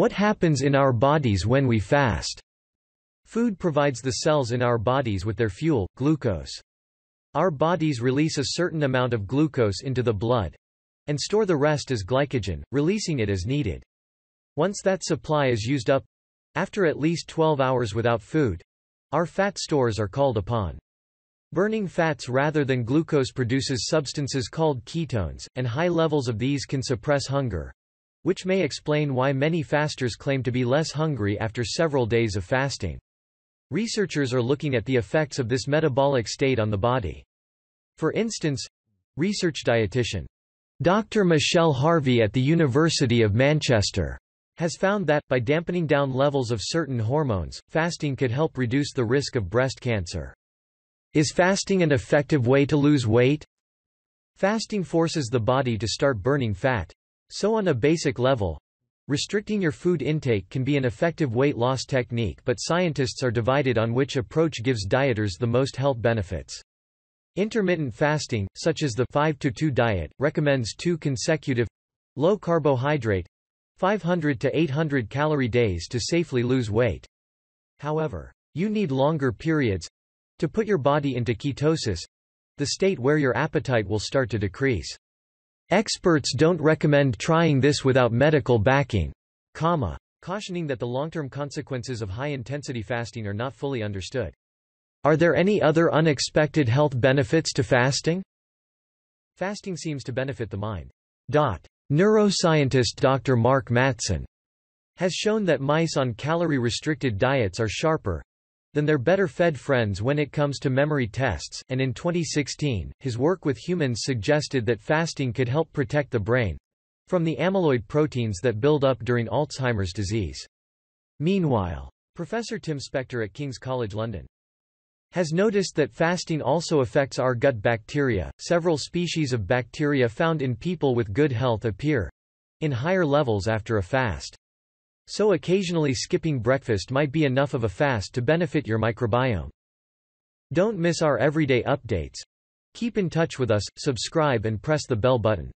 What happens in our bodies when we fast? Food provides the cells in our bodies with their fuel, glucose. Our bodies release a certain amount of glucose into the blood and store the rest as glycogen, releasing it as needed. Once that supply is used up, after at least 12 hours without food, our fat stores are called upon. Burning fats rather than glucose produces substances called ketones, and high levels of these can suppress hunger, which may explain why many fasters claim to be less hungry after several days of fasting. Researchers are looking at the effects of this metabolic state on the body. For instance, research dietitian Dr. Michelle Harvey at the University of Manchester has found that, by dampening down levels of certain hormones, fasting could help reduce the risk of breast cancer. Is fasting an effective way to lose weight? Fasting forces the body to start burning fat. So on a basic level, restricting your food intake can be an effective weight loss technique, but scientists are divided on which approach gives dieters the most health benefits. Intermittent fasting, such as the 5-2 diet, recommends 2 consecutive, low-carbohydrate, 500 to 800 calorie days to safely lose weight. However, you need longer periods to put your body into ketosis, the state where your appetite will start to decrease. Experts don't recommend trying this without medical backing, cautioning that the long-term consequences of high-intensity fasting are not fully understood. Are there any other unexpected health benefits to fasting? Fasting seems to benefit the mind. Neuroscientist Dr. Mark Mattson has shown that mice on calorie-restricted diets are sharper than their better-fed friends when it comes to memory tests, and in 2016, his work with humans suggested that fasting could help protect the brain from the amyloid proteins that build up during Alzheimer's disease. Meanwhile, Professor Tim Spector at King's College London has noticed that fasting also affects our gut bacteria. Several species of bacteria found in people with good health appear in higher levels after a fast. So occasionally skipping breakfast might be enough of a fast to benefit your microbiome. Don't miss our everyday updates. Keep in touch with us, subscribe and press the bell button.